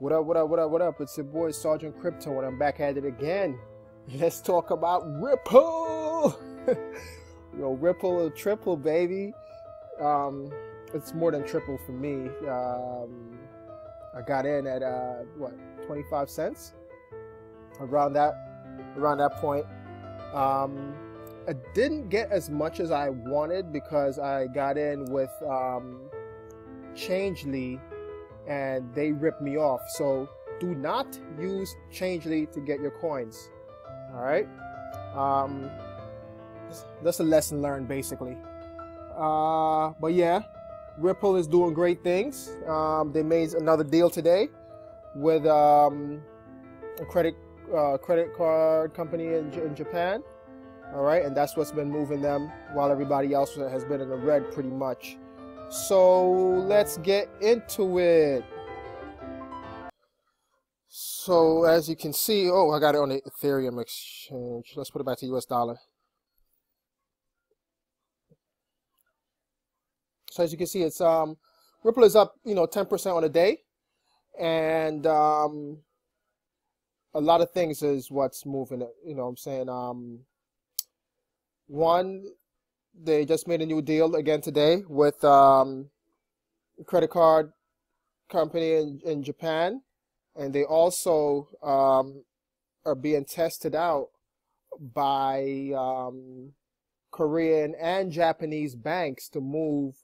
What up, what up, what up, what up? It's your boy Sergeant Crypto, and I'm back at it again. Let's talk about Ripple. Yo, Ripple or triple, baby. It's more than triple for me. I got in at what, 25 cents? Around that point. I didn't get as much as I wanted because I got in with Changely, and they ripped me off. So do not use Changely to get your coins. All right, that's a lesson learned, basically. But yeah, Ripple is doing great things. They made another deal today with a credit card company in Japan. All right, and that's what's been moving them, while everybody else has been in the red pretty much. So let's get into it. So as you can see, oh, I got it on the Ethereum exchange. Let's put it back to US dollar. So as you can see, it's Ripple is up, 10% on a day, and a lot of things is what's moving it. You know what I'm saying? One, they just made a new deal again today with a credit card company in Japan, and they also are being tested out by Korean and Japanese banks to move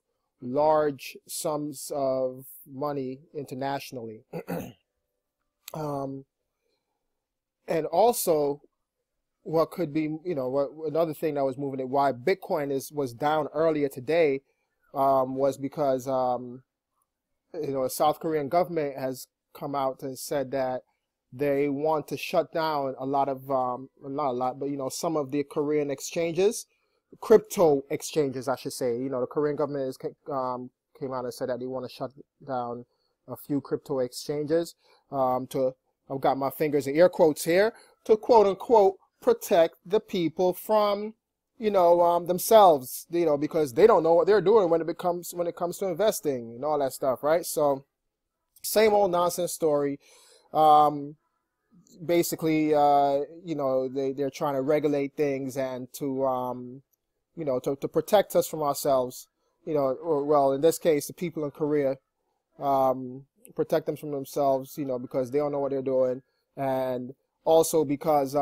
large sums of money internationally. And also, what could be, another thing that was moving it, why Bitcoin was down earlier today, was because a South Korean government has come out and said that they want to shut down a lot of some of the Korean exchanges, crypto exchanges, I should say. The Korean government came out and said that they want to shut down a few crypto exchanges to, I've got my fingers in air quotes here, to quote unquote protect the people from themselves, because they don't know what they're doing when it comes to investing and all that stuff, right? So same old nonsense story. Basically, they're trying to regulate things and to to protect us from ourselves, or, well, in this case, the people in Korea, protect them from themselves, because they don't know what they're doing, and also because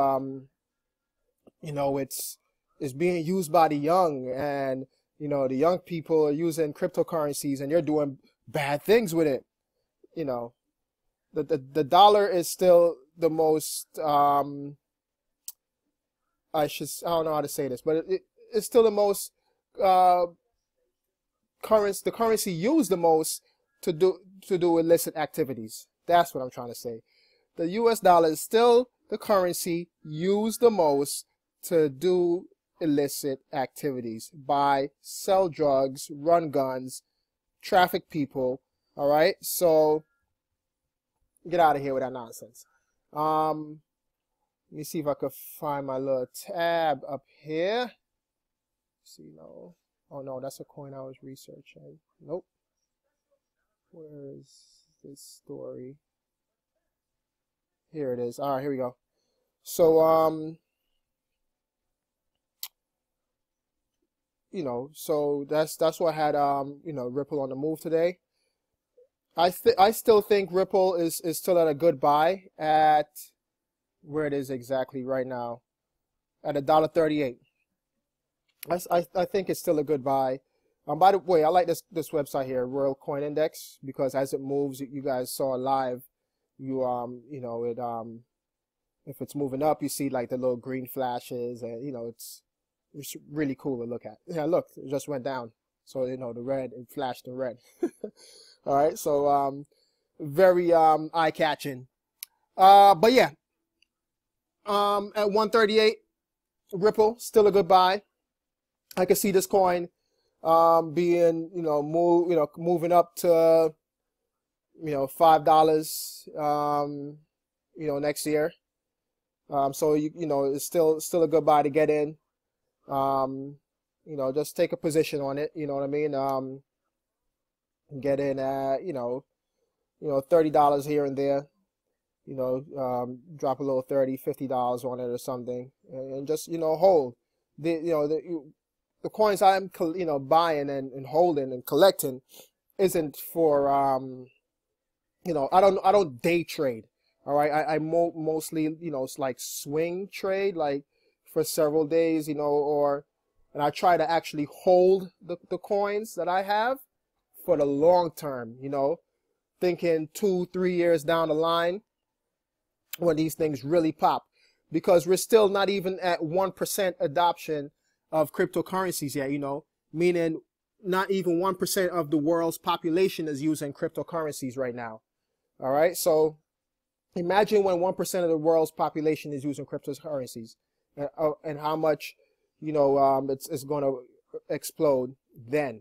it's being used by the young, and the young people are using cryptocurrencies and they're doing bad things with it. The dollar is still the most I don't know how to say this, but it's still the most currency used the most to do illicit activities. That's what I'm trying to say. The US dollar is still the currency used the most to do illicit activities: buy, sell drugs, run guns, traffic people. All right, so get out of here with that nonsense. Let me see if I could find my little tab up here. See, no, oh no, that's a coin I was researching. Nope. Where is this story? Here it is. All right, here we go. So so that's what had Ripple on the move today. I still think Ripple is still at a good buy at where it is exactly right now, at $1.38. I think it's still a good buy. By the way, I like this website here, Royal Coin Index, because as it moves, you guys saw live, if it's moving up, you see like the little green flashes, and it's really cool to look at. Yeah, look, it just went down. So, the red, it flashed in red. All right. So, very, eye-catching. But yeah, at 138, Ripple, still a good buy. I could see this coin, being, moving up to, $5, next year. So, it's still a good buy to get in. Just take a position on it, get in at you know, $30 here and there, you know, drop a little $30, $50 on it or something, and just, you know, hold the, you know, the coins I'm, you know, buying and holding and collecting isn't for, you know, I don't day trade. All right. I mostly, you know, it's like swing trade, like for several days, you know, or, and I try to actually hold the coins that I have for the long term, you know, thinking 2-3 years down the line when these things really pop, because we're still not even at 1% adoption of cryptocurrencies yet, you know, meaning not even 1% of the world's population is using cryptocurrencies right now. All right. So imagine when 1% of the world's population is using cryptocurrencies and how much, you know, it's going to explode then.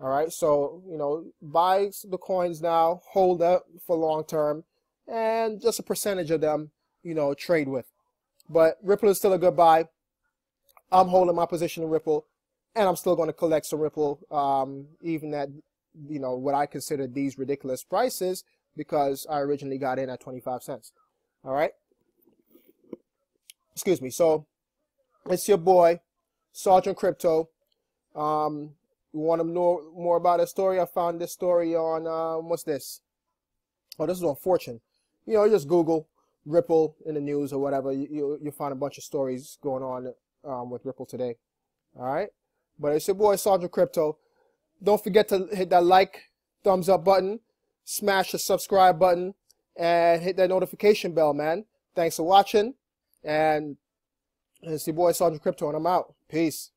All right. So, you know, buy the coins now, hold up for long term, and just a percentage of them, you know, trade with. But Ripple is still a good buy. I'm holding my position in Ripple, and I'm still going to collect some Ripple, even at, you know, what I consider these ridiculous prices, because I originally got in at 25 cents. All right. Excuse me. So it's your boy, Sergeant Crypto. You want to know more about this story? I found this story on, what's this? Oh, this is on Fortune. You know, you just Google Ripple in the news or whatever. You'll find a bunch of stories going on with Ripple today. All right. But it's your boy, Sergeant Crypto. Don't forget to hit that like, thumbs up button, smash the subscribe button, and hit that notification bell, man. Thanks for watching. And it's your boy, Sergeant Crypto, and I'm out. Peace.